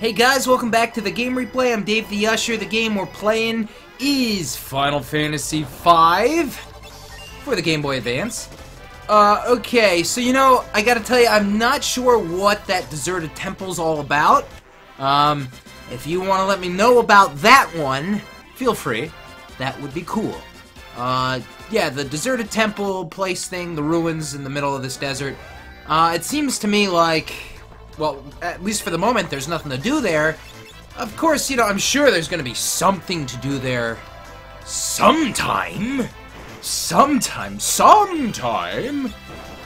Hey guys, welcome back to the Game Replay. I'm Dave the Usher. The game we're playing is Final Fantasy V for the Game Boy Advance. Okay, so you know, I gotta tell you, I'm not sure what that deserted temple's all about. If you want to let me know about that one, feel free. That would be cool. Yeah, the deserted temple place thing, the ruins in the middle of this desert. It seems to me like... well, at least for the moment, there's nothing to do there. Of course, you know, I'm sure there's going to be something to do there sometime.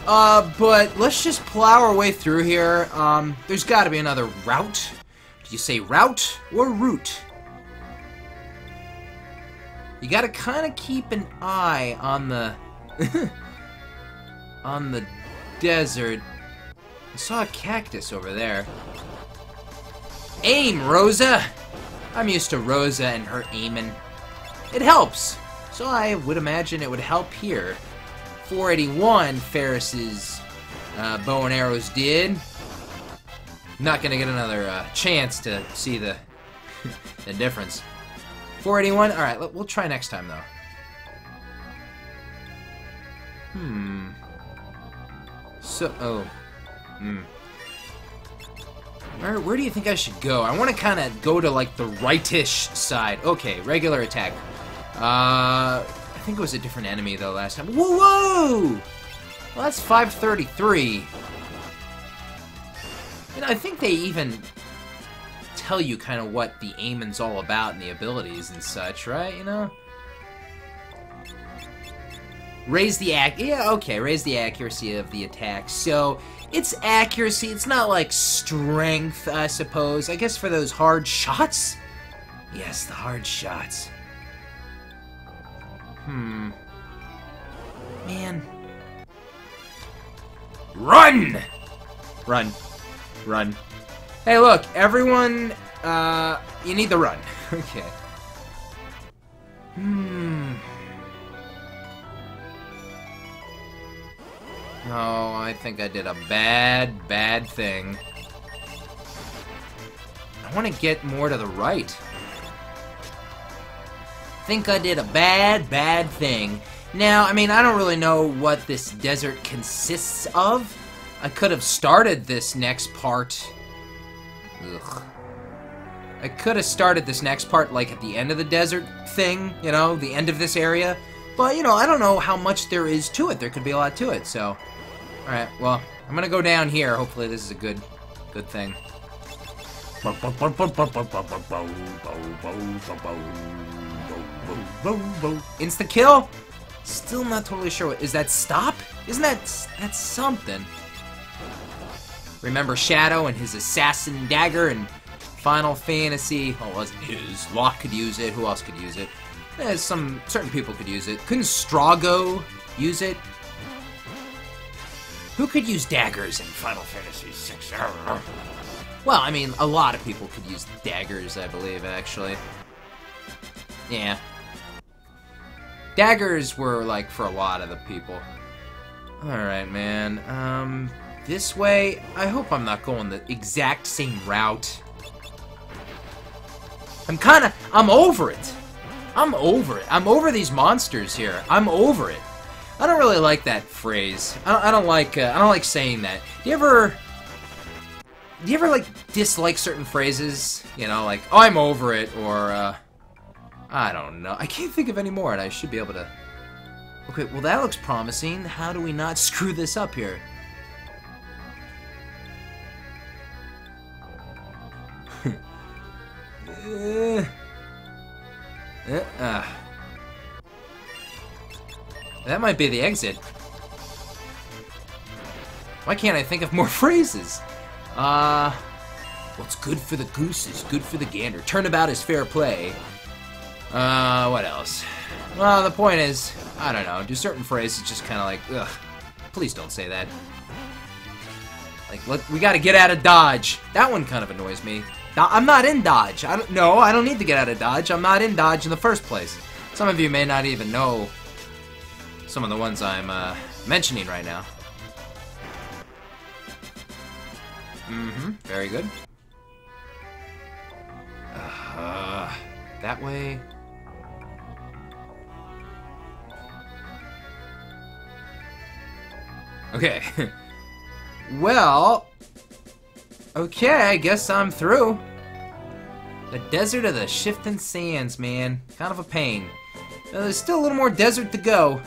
But let's just plow our way through here. There's got to be another route. Do you say route or route? You got to kind of keep an eye on the... on the desert. I saw a cactus over there. Aim, Rosa! I'm used to Rosa and her aiming. It helps! So I would imagine it would help here. 481 Faris's bow and arrows did. Not gonna get another chance to see the, the difference. 481? Alright, we'll try next time, though. So... oh... Where do you think I should go? I want to kind of go to, like, the right-ish side. Okay, regular attack. I think it was a different enemy, though, last time. Whoa, whoa! Well, that's 533. And I think they even tell you kind of what the aiming's all about and the abilities and such, right? You know? Raise the raise the accuracy of the attack. So... it's accuracy, it's not like strength, I suppose. I guess for those hard shots? Yes, the hard shots. Man. Run! Run. Run. Hey look, everyone, you need to run. Okay. Oh, I think I did a bad thing. I want to get more to the right. I think I did a bad thing. Now, I mean, I don't really know what this desert consists of. I could have started this next part. Ugh. I could have started this next part, like, at the end of the desert thing, you know, the end of this area. But, you know, I don't know how much there is to it. There could be a lot to it, so... alright, well, I'm gonna go down here. Hopefully this is a good thing. Insta-kill? Still not totally sure what... is that stop? Isn't that... that's something. Remember Shadow and his assassin dagger and Final Fantasy... oh, it wasn't his. Locke could use it. Who else could use it? Certain people could use it. Couldn't Strago use it? Who could use daggers in Final Fantasy VI? Well, I mean, a lot of people could use daggers, I believe, actually. Yeah. Daggers were, like, for a lot of the people. Alright, man. This way? I hope I'm not going the exact same route. I'm over it! I'm over it. I'm over these monsters here. I'm over it. I don't really like that phrase. I don't like saying that. Do you ever like dislike certain phrases? You know, like, oh, I'm over it, or I don't know. I can't think of any more, and I should be able to. Okay, well that looks promising. How do we not screw this up here? That might be the exit. Why can't I think of more phrases? What's good for the goose is good for the gander. Turnabout is fair play. What else? Well, the point is, I don't know, do certain phrases just kind of like, ugh, please don't say that. Like, we gotta get out of Dodge. That one kind of annoys me. I'm not in Dodge. I don't need to get out of Dodge. I'm not in Dodge in the first place. Some of you may not even know some of the ones I'm mentioning right now. Very good. That way? Okay. Well... okay, I guess I'm through. The Desert of the Shifting Sands, man. Kind of a pain. There's still a little more desert to go.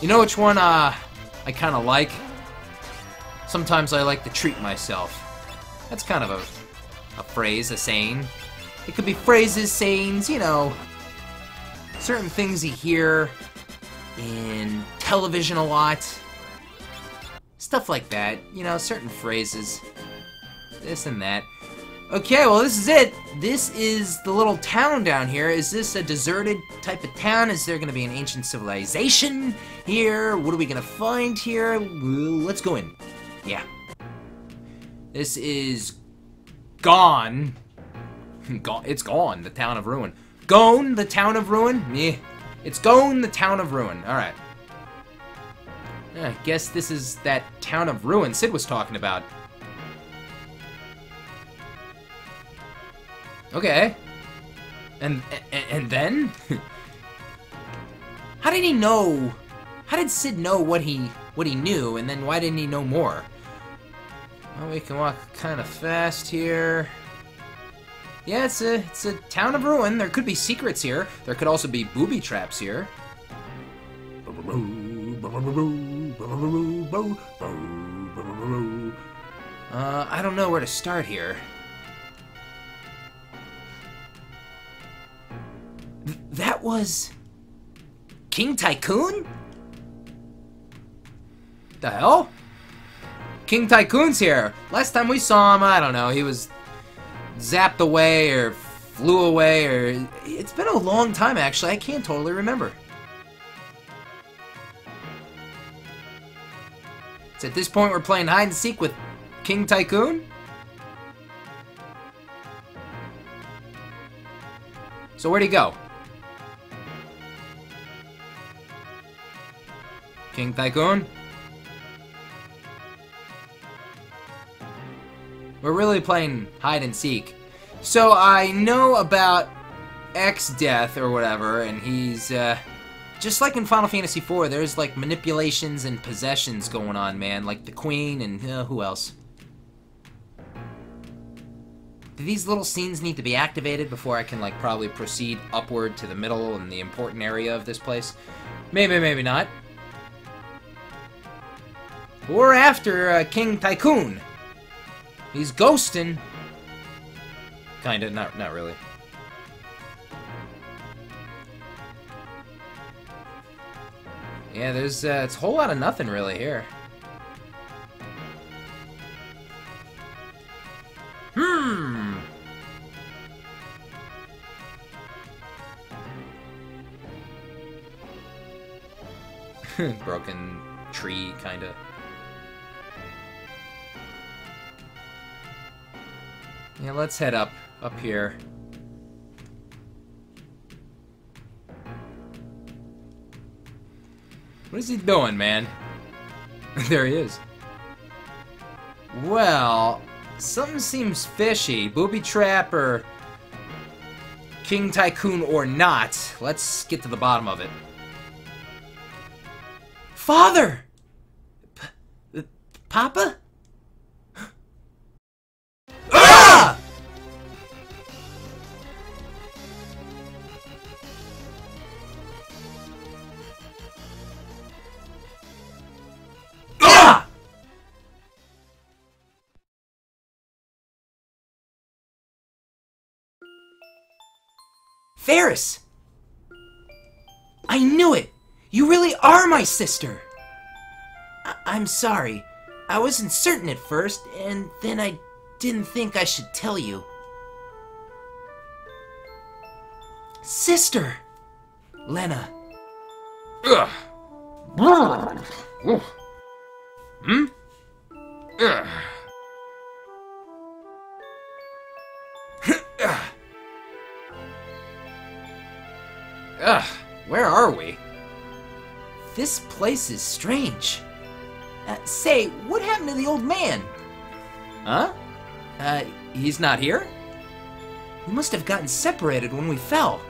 You know which one I kind of like? Sometimes I like to treat myself. That's kind of a phrase, a saying. It could be phrases, sayings, you know. Certain things you hear in television a lot. Stuff like that, you know, certain phrases. This and that. Okay, well this is it. This is the little town down here. Is this a deserted type of town? Is there gonna be an ancient civilization here? What are we gonna find here? Let's go in. Yeah. This is... gone. It's gone, the town of ruin. Gone, the town of ruin? Meh. It's gone, the town of ruin. Alright. I guess this is that town of ruin Cid was talking about. Okay. And then? How did he know? How did Cid know what he knew, and then why didn't he know more? Well, we can walk kind of fast here. Yeah, it's a town of ruin. There could be secrets here. There could also be booby traps here. I don't know where to start here. That was... King Tycoon? The hell? King Tycoon's here! Last time we saw him, I don't know, he was... zapped away, or flew away, or... it's been a long time, actually. I can't totally remember. So at this point, we're playing hide-and-seek with King Tycoon? So where'd he go? King Tycoon? We're really playing hide-and-seek. So I know about Exdeath or whatever, and he's, just like in Final Fantasy IV, there's, like, manipulations and possessions going on, man. Like the Queen and, who else? Do these little scenes need to be activated before I can, like, probably proceed upward to the middle and the important area of this place? Maybe, maybe not. We're after King Tycoon. He's ghosting. Kinda, not really. Yeah, there's it's a whole lot of nothing really here. Hmm. Broken tree, kinda. Yeah, let's head up here. What is he doing, man? There he is. Well, something seems fishy. Booby trap or King Tycoon or not. Let's get to the bottom of it. Father! Papa? Faris! I knew it! You really are my sister! I'm sorry. I wasn't certain at first, and then I didn't think I should tell you. Sister! Lena. Ugh. Hmm? Ugh. Where are we? This place is strange. Say, what happened to the old man? Huh? He's not here? We must have gotten separated when we fell.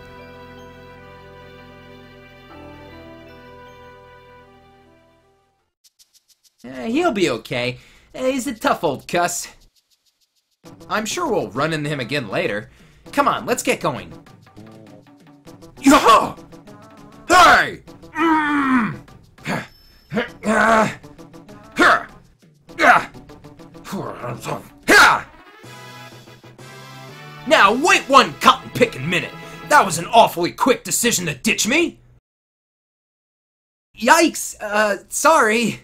He'll be okay. He's a tough old cuss. I'm sure we'll run into him again later. Come on, let's get going. Yo! Hey! Now wait one cotton-picking minute. That was an awfully quick decision to ditch me. Yikes! Sorry.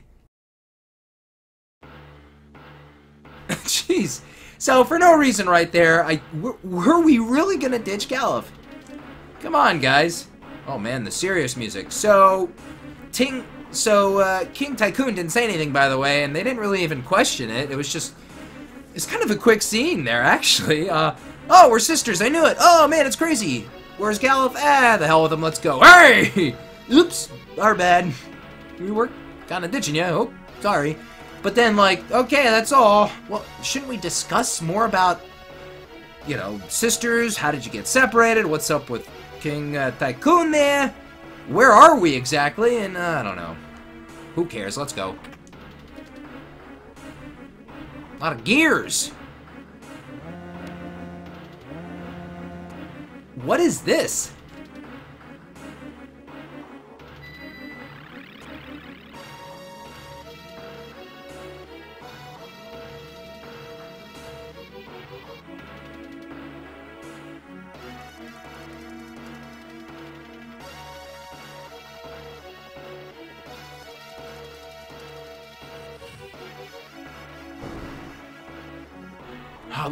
Jeez. So for no reason right there, were we really gonna ditch Galuf? Come on, guys. Oh man, the serious music. So King Tycoon didn't say anything, by the way, and they didn't really even question it. It was just, it's kind of a quick scene there, actually. Oh, we're sisters, I knew it. Oh man, it's crazy. Where's Galuf? Ah, the hell with him, let's go. Hey! Oops, our bad. We were kinda ditching ya. Oh, sorry. But then, like, okay, that's all. Well, shouldn't we discuss more about, you know, sisters? How did you get separated? What's up with King Tycoon there? Where are we exactly? And, I don't know. Who cares? Let's go. A lot of gears. What is this?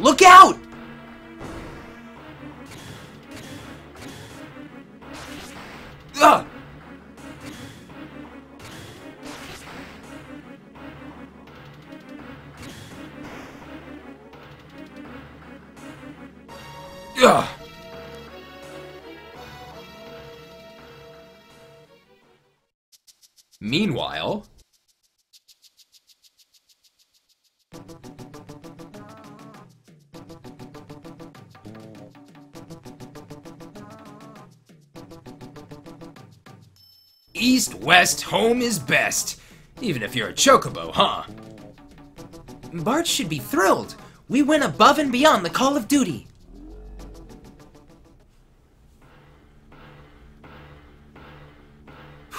Look out! Ugh. Ugh. Meanwhile... East, west, home is best. Even if you're a chocobo, huh? Bartz should be thrilled. We went above and beyond the call of duty.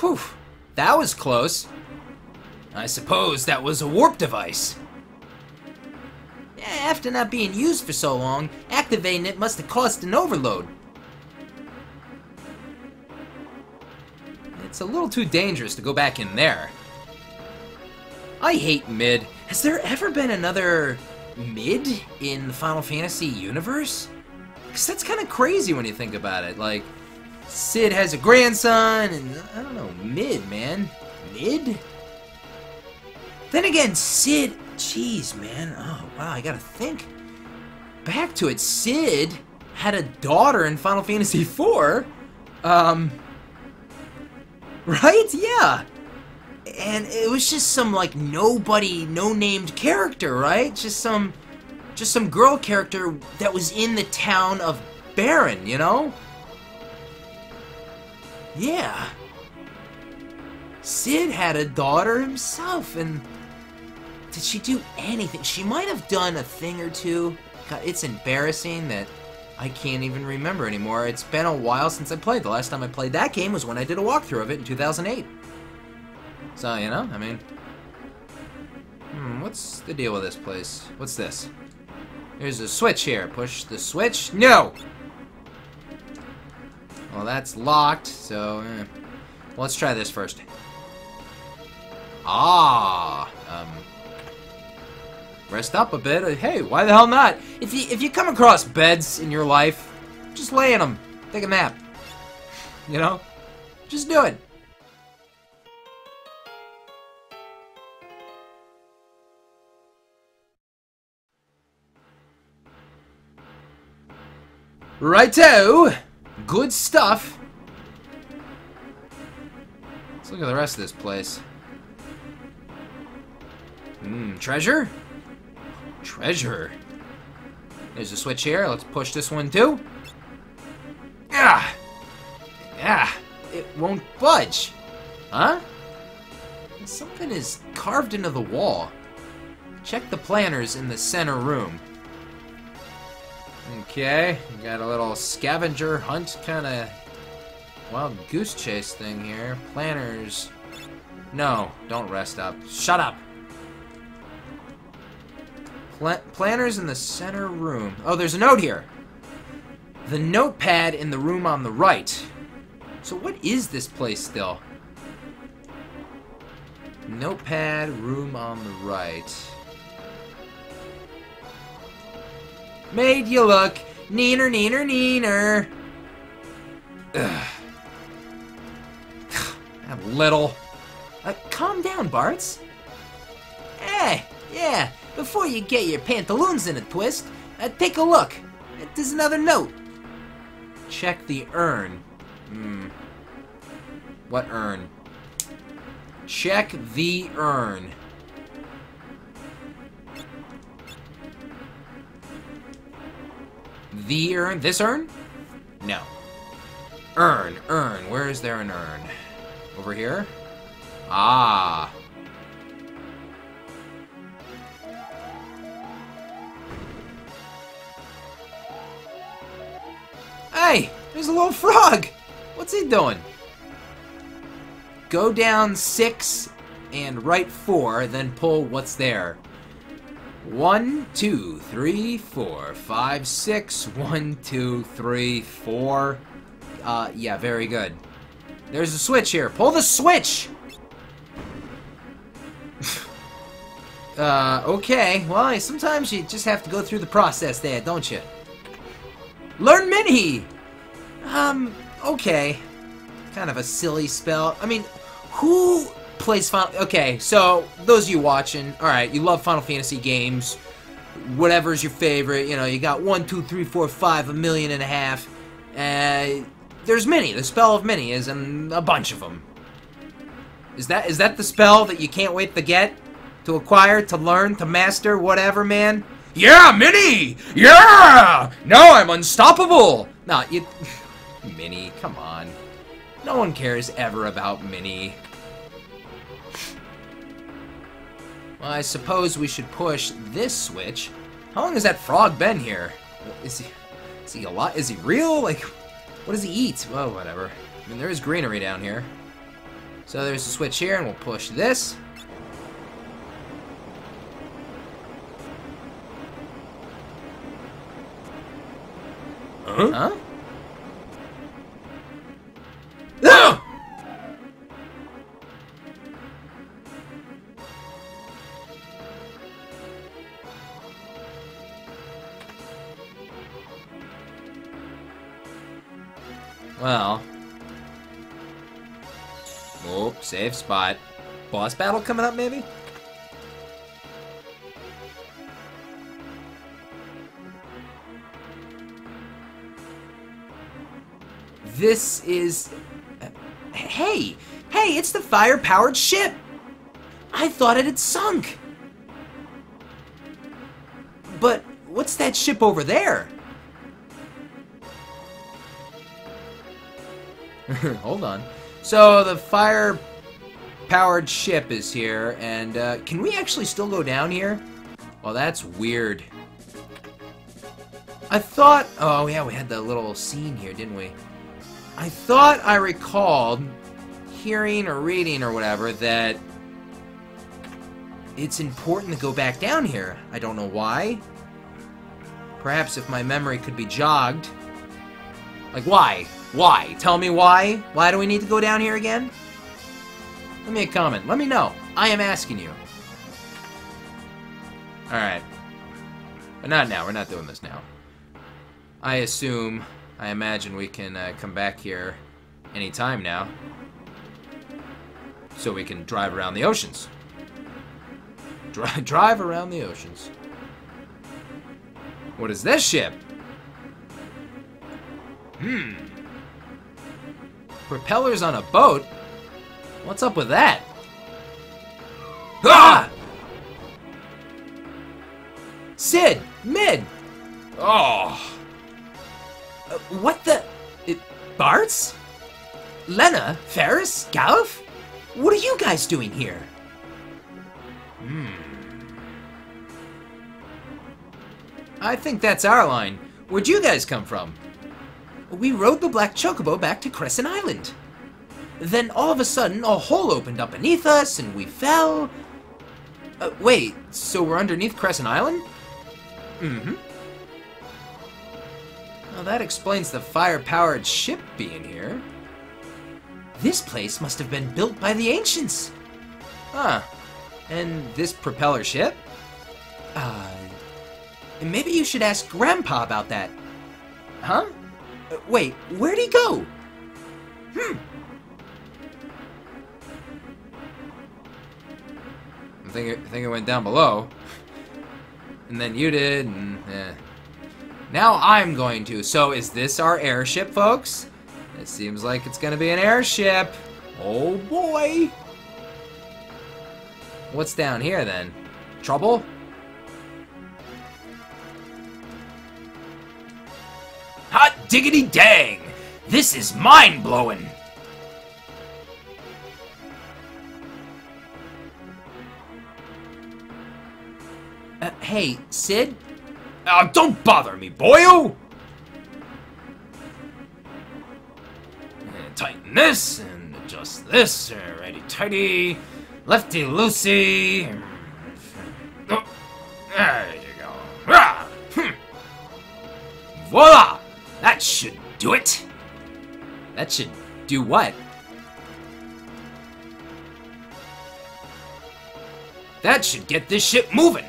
Whew, that was close. I suppose that was a warp device. After not being used for so long, activating it must have caused an overload. It's a little too dangerous to go back in there. I hate Mid. Has there ever been another Mid in the Final Fantasy universe? Because that's kind of crazy when you think about it. Like, Cid has a grandson, and I don't know, Mid, man. Mid? Then again, Cid. Jeez, man. Oh, wow, I gotta think. Back to it. Cid had a daughter in Final Fantasy IV. Right? Yeah. And it was just some, like, nobody, no-named character, right? Just some girl character that was in the town of Baron, you know? Yeah. Cid had a daughter himself, and... Did she do anything? She might have done a thing or two. God, it's embarrassing that I can't even remember anymore. It's been a while since I played. The last time I played that game was when I did a walkthrough of it in 2008. So, you know, I mean... what's the deal with this place? What's this? There's a switch here. Push the switch. No! Well, that's locked, so... Well, let's try this first. Ah! Rest up a bit. Hey, why the hell not? If you come across beds in your life, just lay in them. Take a nap. You know? Just do it. Righto. Good stuff. Let's look at the rest of this place. Treasure? Treasure. There's a switch here. Let's push this one too. Ah! Yeah! It won't budge. Huh? Something is carved into the wall. Check the planners in the center room. Okay, we got a little scavenger hunt kind of wild goose chase thing here. Planners. No, don't rest up. Shut up. Planners in the center room. Oh, there's a note here. The notepad in the room on the right. So what is this place still? Notepad, room on the right. Made you look. Neener, neener, neener. Ugh. I'm little. Calm down, Bartz. Hey, yeah. Before you get your pantaloons in a twist, take a look. There's another note. Check the urn. What urn? Check the urn. The urn? This urn? No. Urn, urn. Where is there an urn? Over here? Ah. Hey! There's a little frog! What's he doing? Go down 6 and right 4, then pull what's there. 1, 2, 3, 4, 5, 6. 1, 2, 3, 4. Yeah, very good. There's a switch here. Pull the switch! Okay. Well, sometimes you just have to go through the process there, don't you? Learn Mini! Okay. Kind of a silly spell. I mean, who plays Final... Okay, so, those of you watching, alright, you love Final Fantasy games. Whatever's your favorite, you know, you got 1, 2, 3, 4, 5, 1.5 million. There's Mini. The spell of Mini is in a bunch of them. Is that the spell that you can't wait to get? To acquire, to learn, to master, whatever, man? Yeah, Mini! Yeah! Now I'm unstoppable! No, you... Mini, come on. No one cares ever about Mini. Well, I suppose we should push this switch. How long has that frog been here? Is he a lot? Is he real? Like, what does he eat? Well, whatever. I mean, there is greenery down here. So there's a switch here, and we'll push this. Huh? No! Well. Oh, safe spot. Boss battle coming up, maybe? This is... Hey! Hey, it's the fire-powered ship! I thought it had sunk! But what's that ship over there? Hold on. So, the fire-powered ship is here, and can we actually still go down here? Well, that's weird. I thought... Oh, yeah, we had that little scene here, didn't we? I thought I recalled hearing or reading or whatever that it's important to go back down here. I don't know why. Perhaps if my memory could be jogged. Like, why? Why? Tell me why? Why do we need to go down here again? Leave me a comment. Let me know. I am asking you. Alright. But not now. We're not doing this now. I assume... I imagine we can come back here anytime now, so we can drive around the oceans. Drive around the oceans. What is this ship? Propellers on a boat? What's up with that? Ah! Cid! Mid! Oh! What the... Bartz? Lena? Faris? Galuf? What are you guys doing here? I think that's our line. Where'd you guys come from? We rode the Black Chocobo back to Crescent Island. Then all of a sudden, a hole opened up beneath us and we fell... wait, so we're underneath Crescent Island? Mm-hmm. Well, that explains the fire-powered ship being here. This place must have been built by the ancients. Huh. And this propeller ship? Maybe you should ask Grandpa about that. Huh? Wait, where'd he go? I think it went down below. And then you did, and... Now I'm going to. So is this our airship, folks? It seems like it's gonna be an airship. Oh boy! What's down here then? Trouble? Hot diggity dang! This is mind-blowing! Hey, Cid? Don't bother me, boyo! Tighten this, and adjust this, righty-tighty, lefty-loosey, oh, there you go, voila! That should do it! That should do what? That should get this ship moving!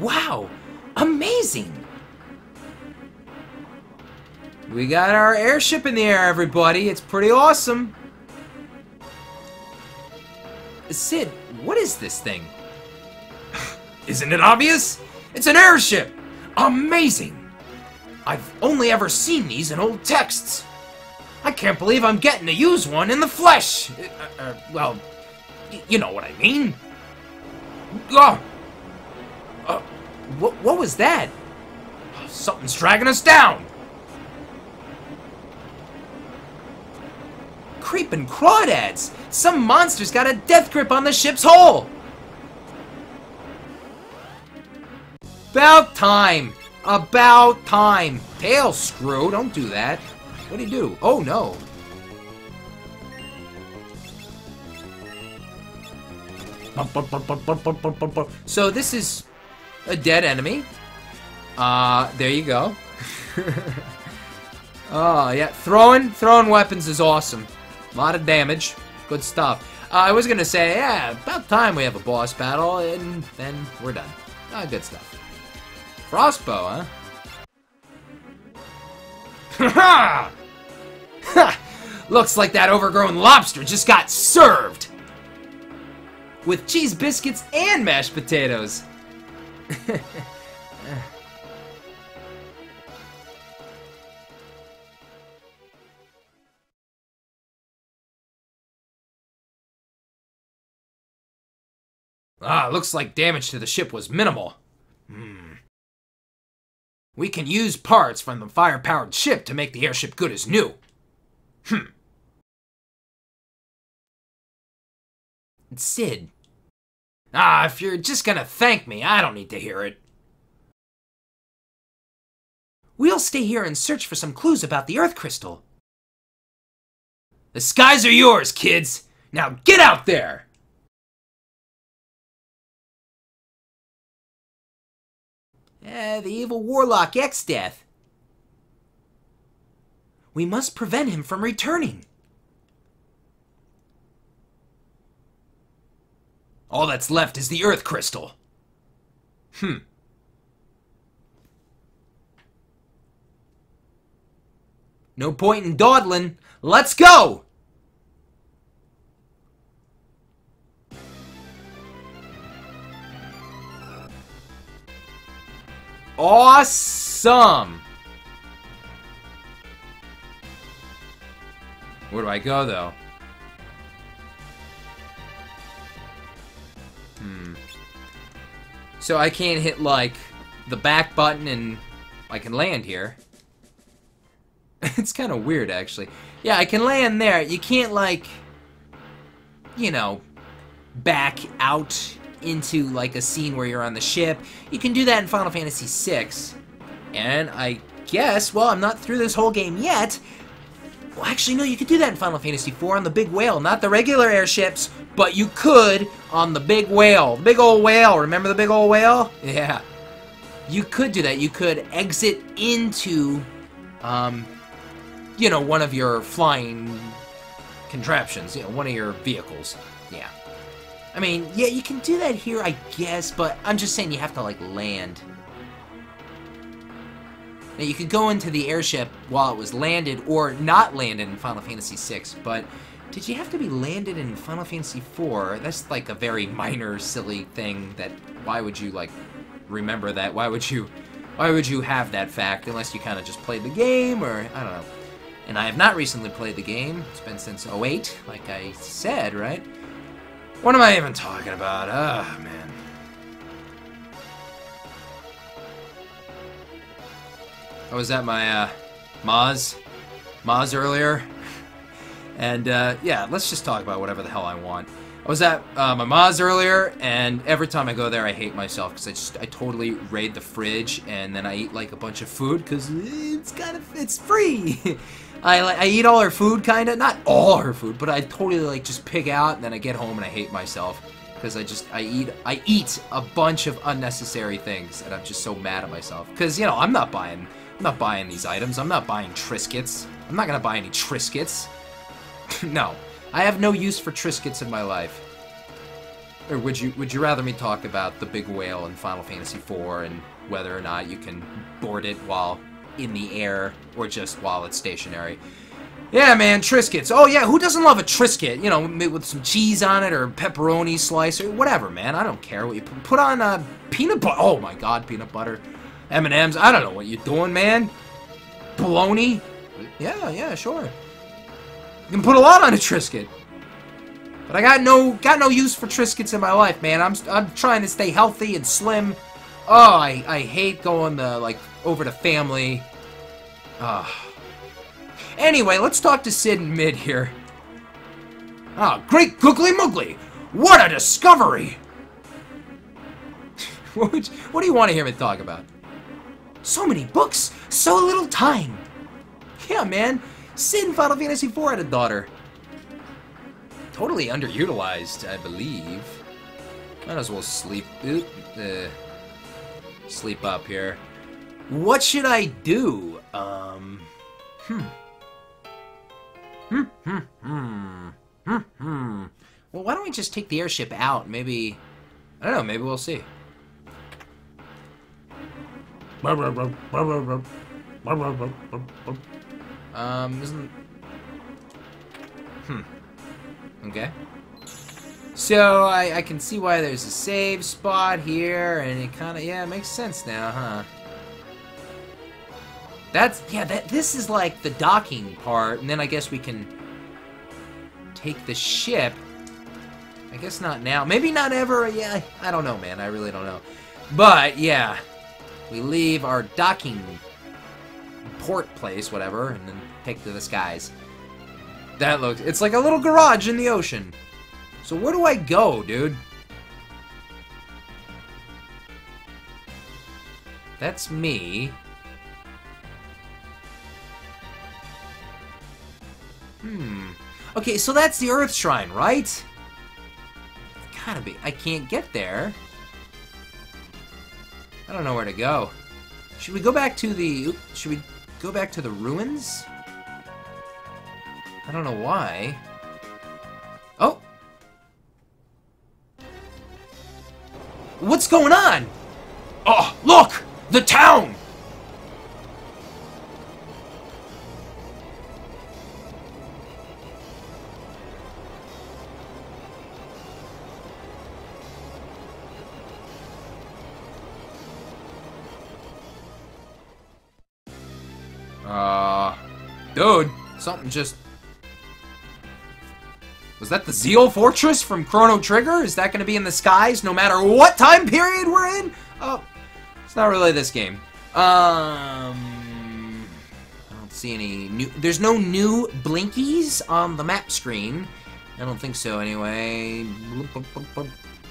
Wow! Amazing! We got our airship in the air, everybody. It's pretty awesome. Cid, what is this thing? Isn't it obvious? It's an airship! Amazing! I've only ever seen these in old texts. I can't believe I'm getting to use one in the flesh. Well, you know what I mean. Oh! What was that? Something's dragging us down! Creepin' crawdads! Some monster's got a death grip on the ship's hull! About time! About time! Tail screw, don't do that. What'd he do? Oh no! So this is... a dead enemy. There you go. Oh, yeah. Throwing weapons is awesome. A lot of damage. Good stuff. I was gonna say, yeah, about time we have a boss battle, and then we're done. Good stuff. Frostbow, huh? Ha ha! Looks like that overgrown lobster just got served! With cheese biscuits and mashed potatoes. Looks like damage to the ship was minimal. We can use parts from the fire-powered ship to make the airship good as new. Cid. If you're just gonna thank me, I don't need to hear it. We'll stay here and search for some clues about the Earth Crystal. The skies are yours, kids! Now get out there! The evil warlock Exdeath. We must prevent him from returning. All that's left is the Earth Crystal. No point in dawdling. Let's go! Awesome! Where do I go, though? So I can't hit, like, the back button and I can land here. It's kind of weird, actually. Yeah, I can land there. You can't, like, you know, back out into, like, a scene where you're on the ship. You can do that in Final Fantasy VI. And I guess, well, I'm not through this whole game yet. Well, actually, no, you could do that in Final Fantasy IV on the big whale. Not the regular airships, but you could on the big whale. Big old whale. Remember the big old whale? Yeah. You could do that. You could exit into, you know, one of your flying contraptions. You know, one of your vehicles. Yeah. I mean, yeah, you can do that here, I guess, but I'm just saying you have to, like, land. Now, you could go into the airship while it was landed or not landed in Final Fantasy VI, but did you have to be landed in Final Fantasy IV? That's like a very minor, silly thing that why would you, like, remember that? Why would you have that fact unless you kind of just played the game or, I don't know. And I have not recently played the game. It's been since 08, like I said, right? What am I even talking about? Ah, man. I was at my Moz earlier, and yeah, let's just talk about whatever the hell I want. I was at my Moz earlier, and every time I go there, I hate myself because I totally raid the fridge, and then I eat like a bunch of food because it's free. I eat all her food, kinda, not all her food, but I totally like just pig out, and then I get home and I hate myself because I eat a bunch of unnecessary things, and I'm just so mad at myself because, you know, I'm not buying these items. I'm not buying Triscuits. I'm not gonna buy any Triscuits. No. I have no use for Triscuits in my life. Or would you rather me talk about the big whale in Final Fantasy IV and whether or not you can board it while in the air or just while it's stationary? Yeah, man, Triscuits. Oh, yeah, who doesn't love a Triscuit? You know, with some cheese on it or pepperoni slice or whatever, man. I don't care what you put on peanut butter. Oh, my God, peanut butter. M&M's, I don't know what you're doing, man. Bologna? Yeah, sure. You can put a lot on a Triscuit. But I got no use for Triscuits in my life, man. I'm trying to stay healthy and slim. Oh, I hate going to, like, over to family. Anyway, let's talk to Cid and Mid here. Oh, great googly moogly! What a discovery! What do you want to hear me talk about? So many books, so little time. Yeah, man. Cid in Final Fantasy IV had a daughter. Totally underutilized, I believe. Might as well sleep up here. What should I do? Well, why don't we just take the airship out? Maybe, I don't know, maybe we'll see. Isn't... Okay. So, I can see why there's a save spot here, and it kinda... Yeah, it makes sense now, huh? That's... Yeah, this is like the docking part, and then I guess we can... take the ship. I guess not now. Maybe not ever, yeah. I don't know, man. I really don't know. But, yeah. We leave our docking port place, whatever, and then take to the skies. That looks... It's like a little garage in the ocean. So where do I go, dude? That's me. Okay, so that's the Earth Shrine, right? It's gotta be. I can't get there. I don't know where to go. Should we go back to the... Should we go back to the ruins? I don't know why. Oh! What's going on? Oh, look! The town! Dude, something just... Was that the Zeo Fortress from Chrono Trigger? Is that going to be in the skies no matter what time period we're in? Oh, it's not really this game. I don't see any new... There's no new blinkies on the map screen. I don't think so, anyway.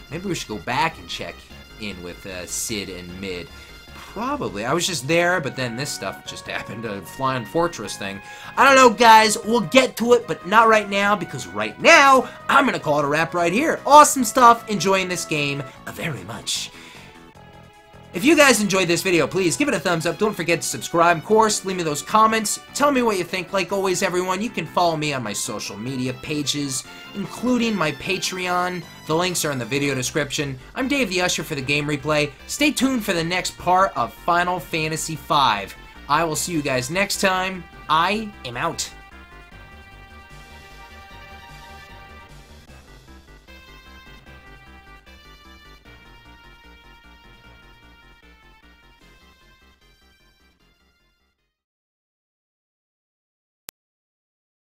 Maybe we should go back and check in with Cid and Mid. Probably. I was just there, but then this stuff just happened, a flying fortress thing. I don't know, guys. We'll get to it, but not right now, because right now, I'm going to call it a wrap right here. Awesome stuff. Enjoying this game very much. If you guys enjoyed this video, please give it a thumbs up. Don't forget to subscribe, of course. Leave me those comments. Tell me what you think. Like always, everyone, you can follow me on my social media pages, including my Patreon. The links are in the video description. I'm Dave the Usher for the Game Replay. Stay tuned for the next part of Final Fantasy V. I will see you guys next time. I am out.